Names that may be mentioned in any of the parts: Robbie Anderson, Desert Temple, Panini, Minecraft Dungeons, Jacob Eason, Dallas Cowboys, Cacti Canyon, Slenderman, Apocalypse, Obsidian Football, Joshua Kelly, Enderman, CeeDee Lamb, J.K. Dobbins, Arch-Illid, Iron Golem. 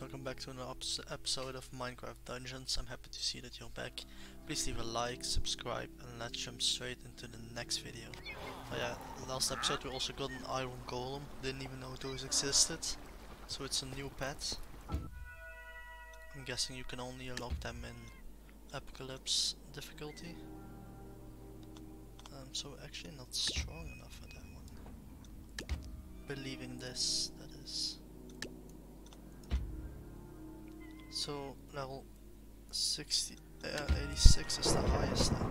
guys, welcome back to another episode of Minecraft Dungeons. I'm happy to see that you're back. Please leave a like, subscribe, and let's jump straight into the next video. But yeah, last episode we also got an Iron Golem. Didn't even know those existed. So it's a new pet. I'm guessing you can only unlock them in Apocalypse difficulty. I'm so actually not strong enough for that one. Believing this, that is. So level 86 is the highest now,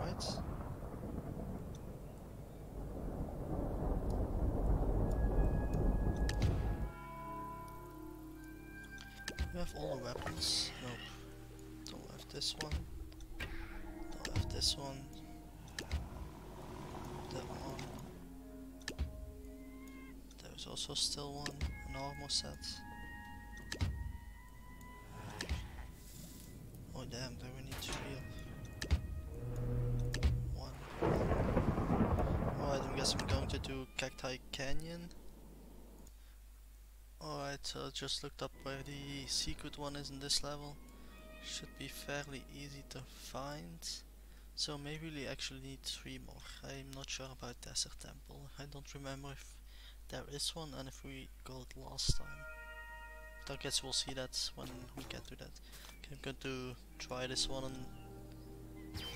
right? We have all the weapons. Nope. Don't have this one. Don't have this one. That one. There's also still one. An armor set. Damn, then we need to heal. One. Alright, I guess I'm going to do Cacti Canyon. Alright, so I just looked up where the secret one is in this level. Should be fairly easy to find. So maybe we actually need three more. I'm not sure about Desert Temple. I don't remember if there is one and if we got it last time. I guess we'll see that when we get to that. Okay, I'm going to try this one on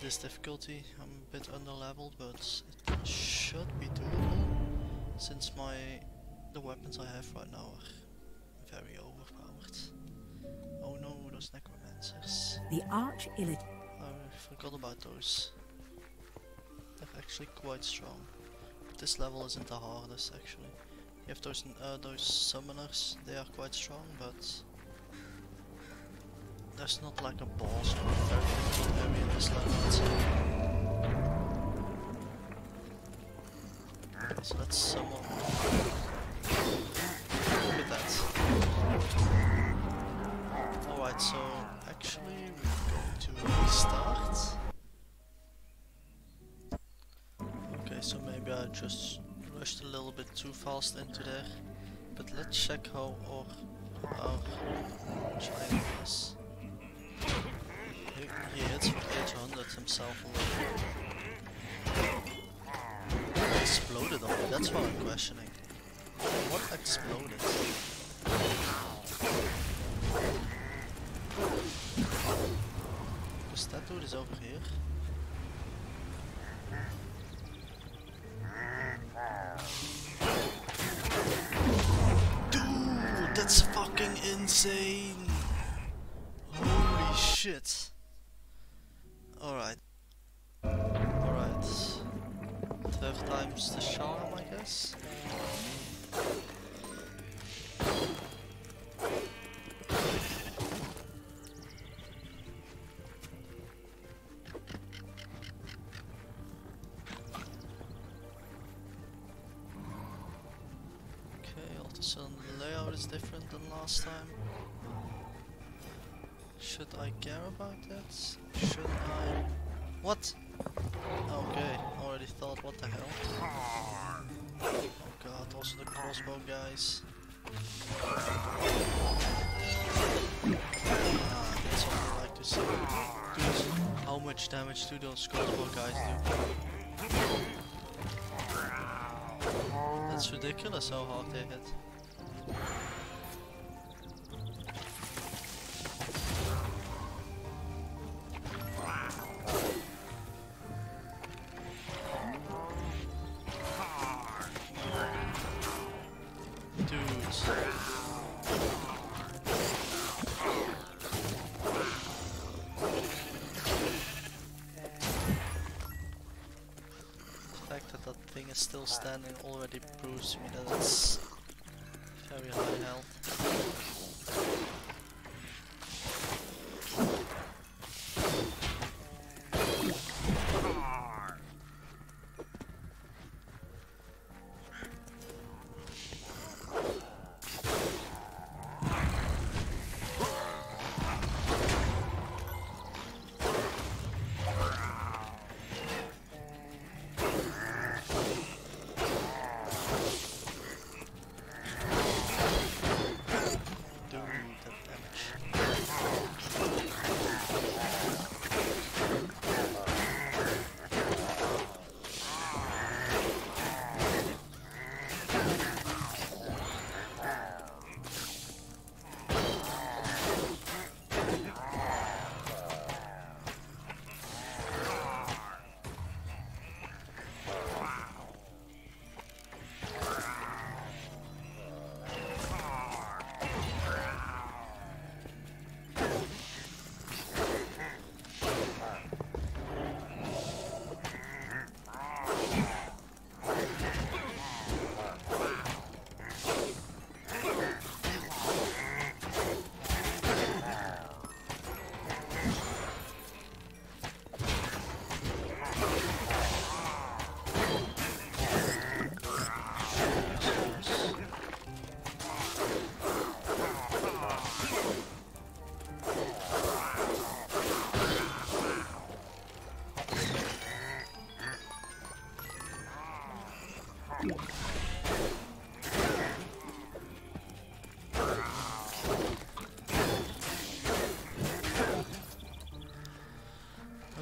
this difficulty. I'm a bit under leveled, but it should be doable since the weapons I have right now are very overpowered. Oh no, those necromancers. The Arch-Illid. I forgot about those. They're actually quite strong. But this level isn't the hardest actually. You have those summoners, they are quite strong, but there's not like a boss or a very difficult area in this level. So let's summon. Look at that. Alright, so actually we're going to restart. Okay, so maybe I just rushed a little bit too fast into there, but let's check how our giant is. He hits for 800 himself already. He exploded on me, that's what I'm questioning. What exploded? Because that dude is over here. Dude, that's fucking insane! Holy shit! Alright. Third time's the charm, I guess. So the layout is different than last time. Should I care about that? Should I? What? Okay, already thought, what the hell? Oh god, also the crossbow guys. Ah, that's what I like to see. How much damage do those crossbow guys do? That's ridiculous how hard they hit. Still standing already proves to me that it's very high health.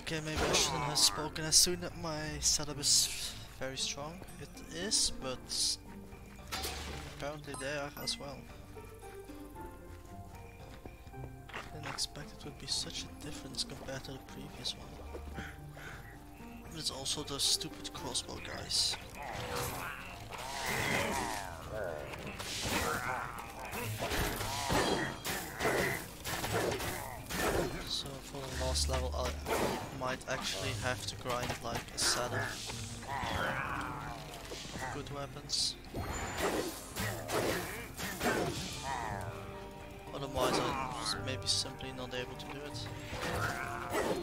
Okay, maybe I shouldn't have spoken as soon as my setup is very strong. It is, but apparently they are as well. Didn't expect it would be such a difference compared to the previous one. But it's also those stupid crossbow guys. So for the last level I might actually have to grind like a set of good weapons. Otherwise I'm maybe simply not able to do it.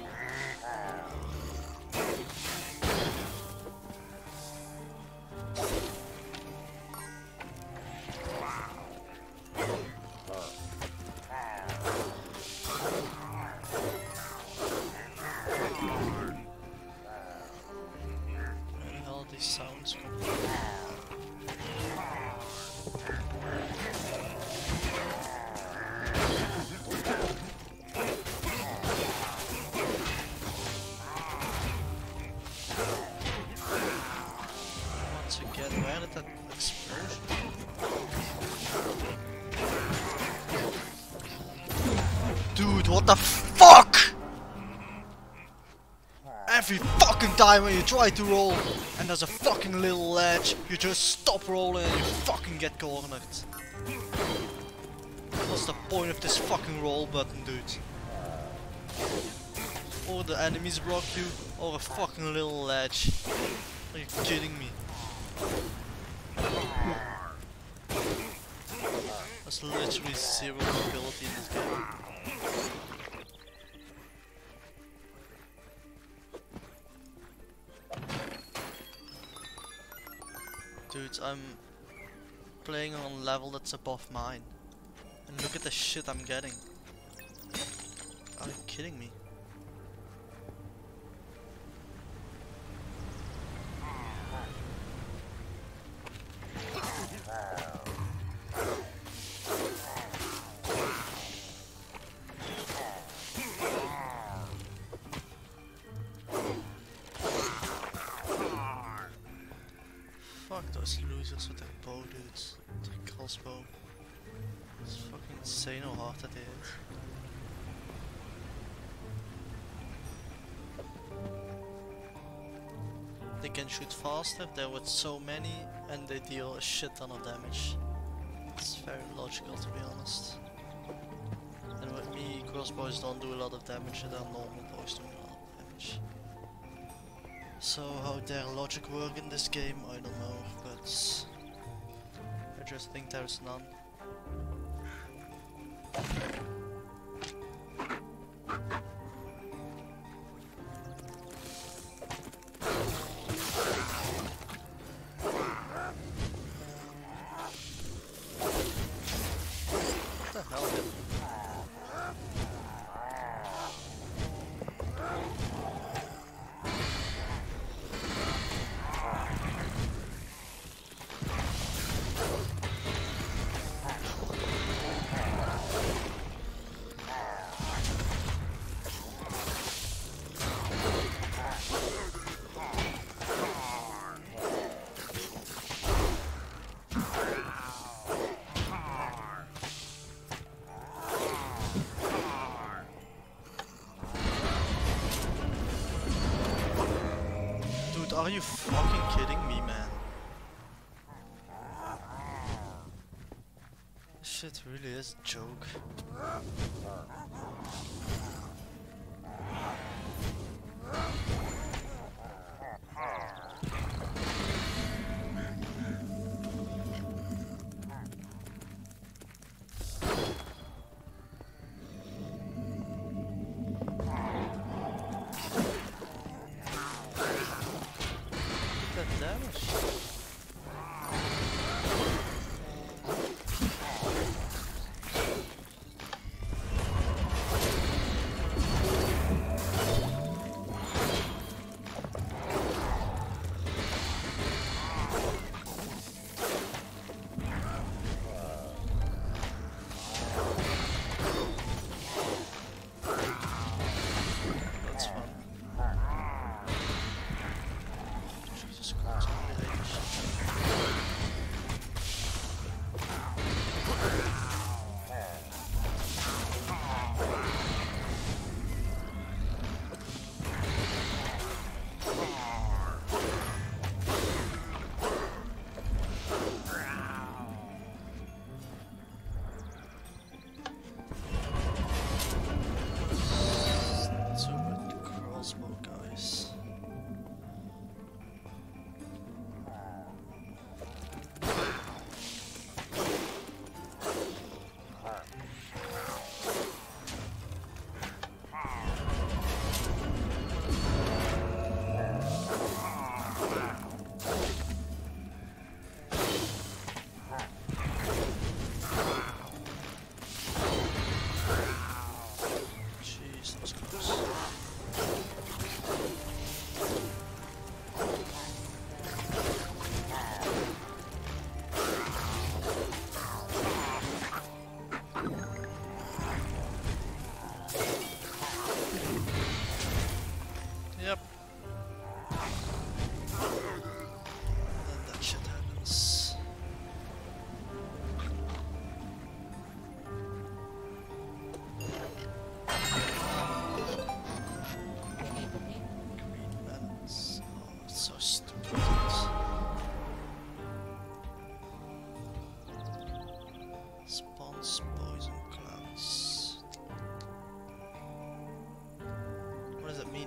What the fuck? Every fucking time when you try to roll and there's a fucking little ledge, you just stop rolling and you fucking get cornered. What's the point of this fucking roll button, dude? Or the enemies block you, or a fucking little ledge. Are you kidding me? There's literally zero mobility in this game. Dude, I'm playing on a level that's above mine. And look at the shit I'm getting. Are you kidding me? Losers with their bow, dudes, their crossbow. It's fucking insane how hard that is. They can shoot faster, they're with so many, and they deal a shit ton of damage. It's very logical, to be honest. And with me, crossbows don't do a lot of damage, and our normal bows do a lot of damage. So how their logic works in this game, I don't know, but I just think there's none. What the hell? Are you fucking kidding me, man? This shit really is a joke.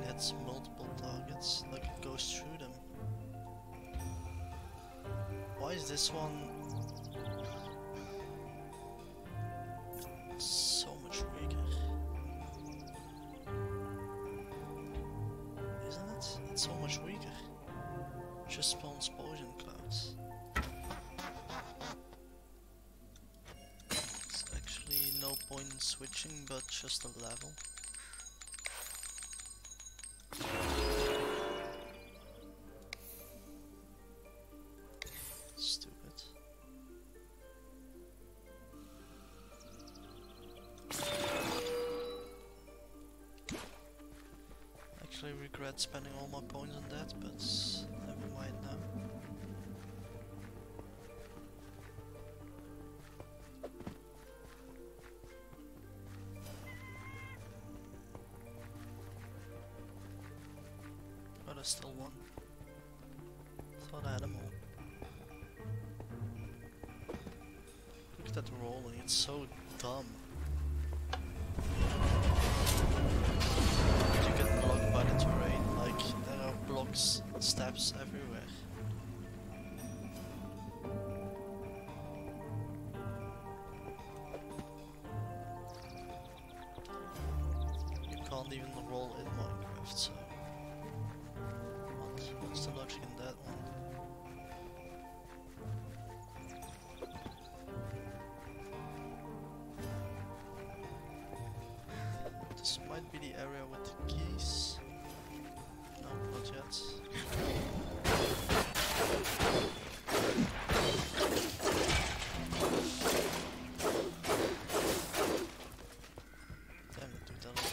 hits multiple targets, like it goes through them. Why is this one so much weaker? Isn't it? It's so much weaker. Just spawns poison clouds. It's actually no point in switching, but just a level. Spending all my points on that, but never mind now. Oh, there's still one. Thought I had them all. Look at that rolling, it's so dumb. You get blocked by the terrain. There are blocks and steps everywhere. You can't even roll in Minecraft, so... What's the logic in that one? This might be the area with the keys. Not yet. Damn it, dude, that was bad.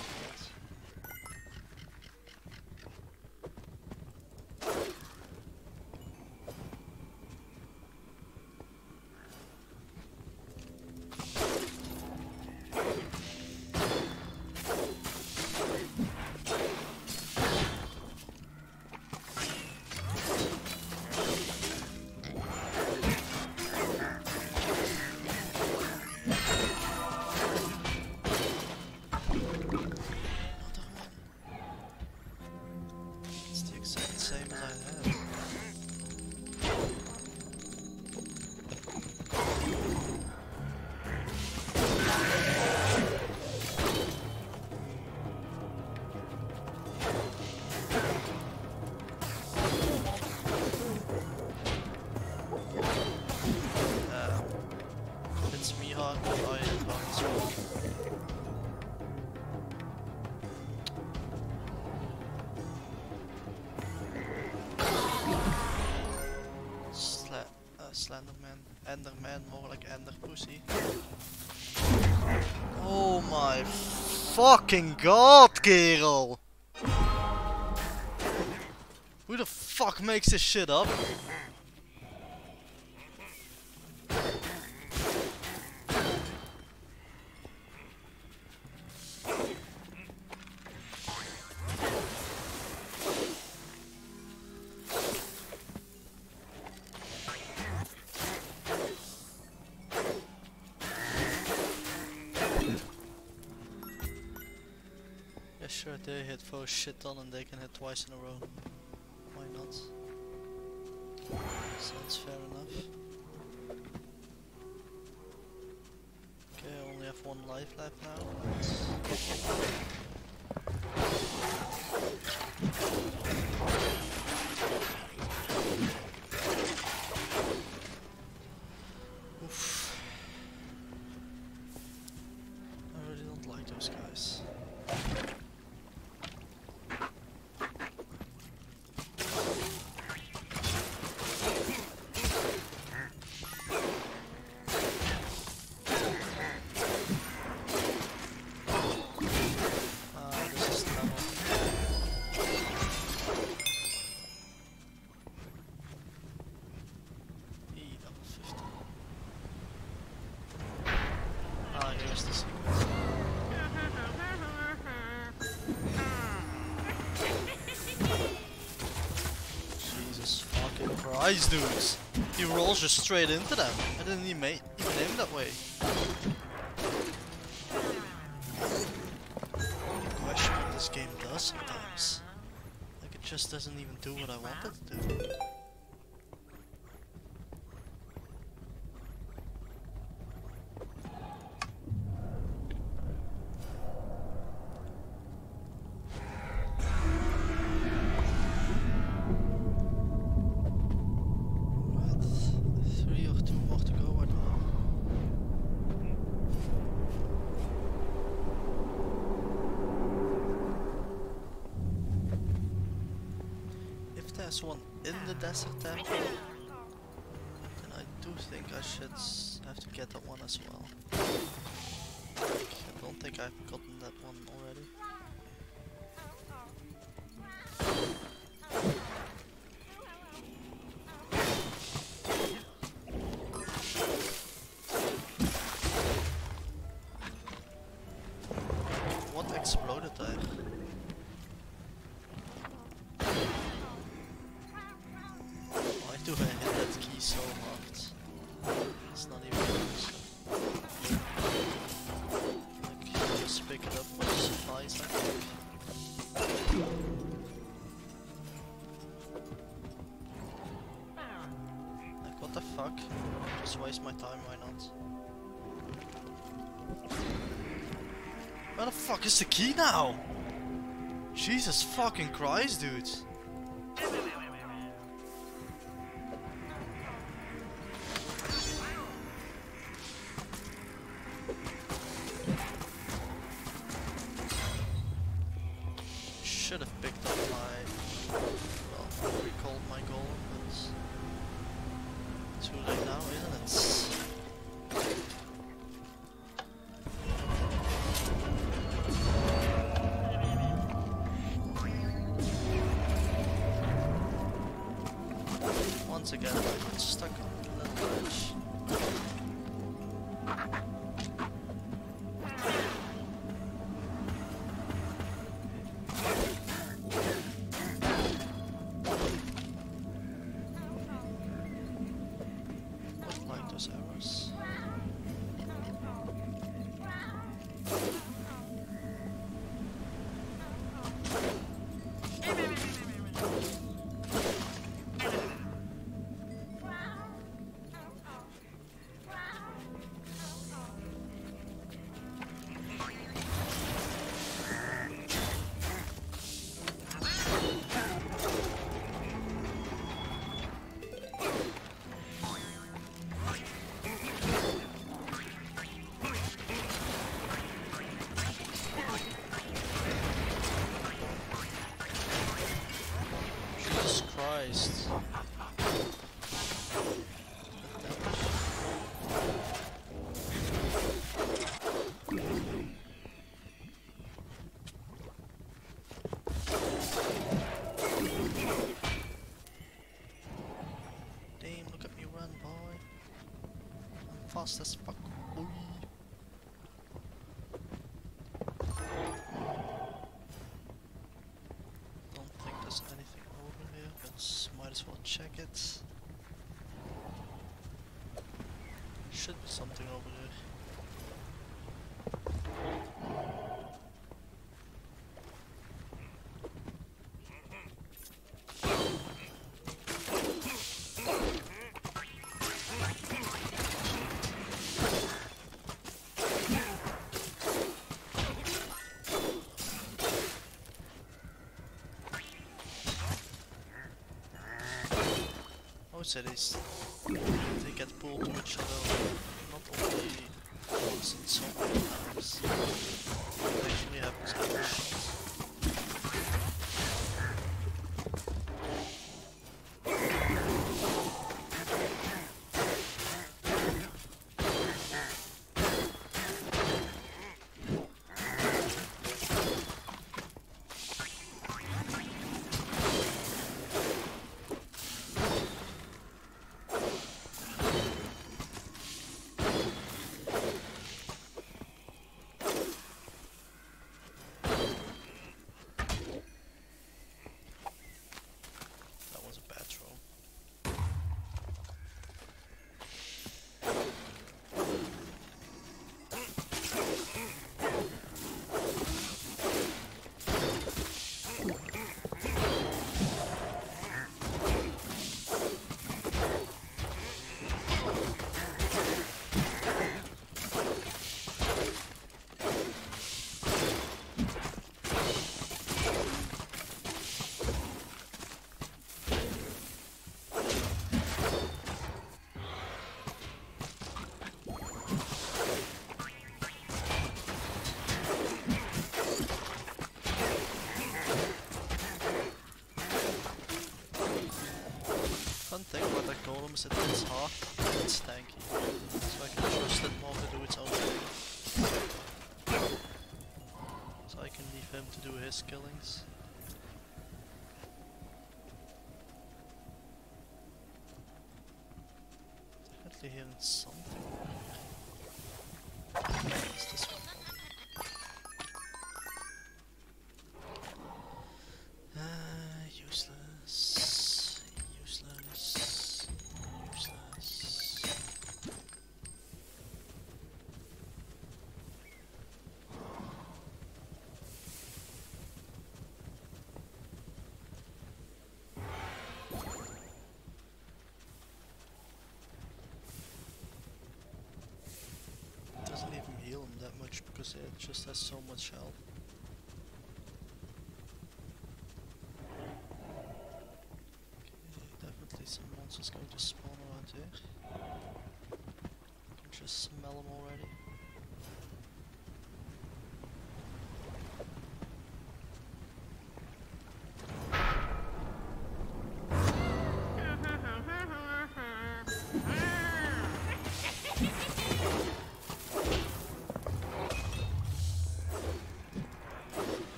Slenderman, Enderman, more like Ender Pussy. Oh my fucking god, Kerel! Who the fuck makes this shit up? Sure, they hit for a shit ton and they can hit twice in a row. Why not? Sounds fair enough. Okay, I only have one life left now. Oof. I really don't like those guys. Jesus fucking Christ, dudes! He rolls just straight into them. I didn't even aim that way. I question what this game does sometimes. just doesn't even do what I want it to do. There's one in the Desert Temple, then I do think I should have to get that one as well. I don't think I've gotten that one already. What exploded there? Fuck, just waste my time, why not? Where the fuck is the key now? Jesus fucking Christ, dude. Should have picked up my... well, I recalled my golem, but... too late now, isn't it? Once again, I got stuck on that ledge. Fast as fuck. Boy. Don't think there's anything over here, but might as well check it. Should be something over there. Cities, they get pulled to each other, not only once in so many times, it actually happens every shot. it that's hard, that's tanky. So I can trust it more to do its own thing. So I can leave him to do his killings. Definitely hearing something. It's this one. That much because it just has so much health. Okay, definitely some monsters going to spawn around here. I can just smell them already.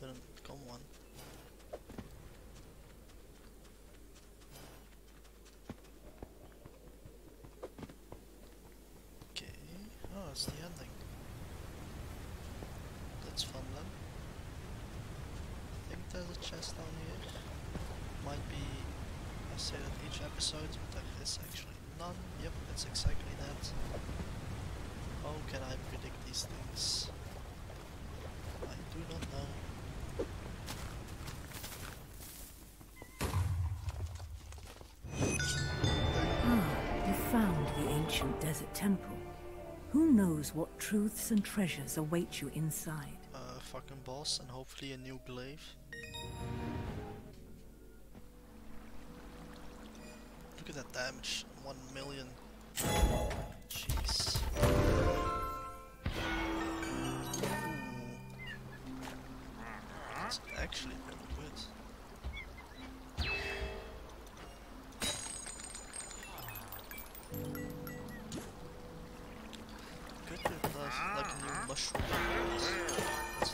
Didn't come one. Okay. Oh, it's the ending. That's fun then. I think there's a chest down here. Might be. I say that each episode, but there is actually none. Yep, it's exactly that. How can I predict these things? I do not know. Desert Temple. Who knows what truths and treasures await you inside? A fucking boss and hopefully a new glaive. Look at that damage, 1,000,000. Jeez. That's actually really good. Mushroom. That's not a mushroom. That's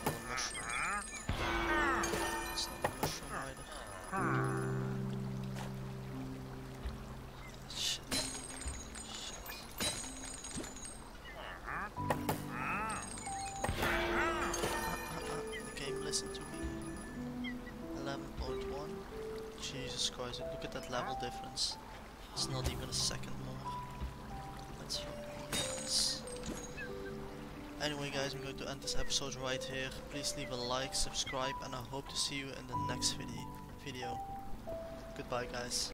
not a mushroom either. Shit. The game listened to me. 11.1. Jesus Christ, look at that level difference. It's not even a second more. That's fucking nuts. Anyway guys, I'm going to end this episode right here. Please leave a like, subscribe, and I hope to see you in the next video. Goodbye guys.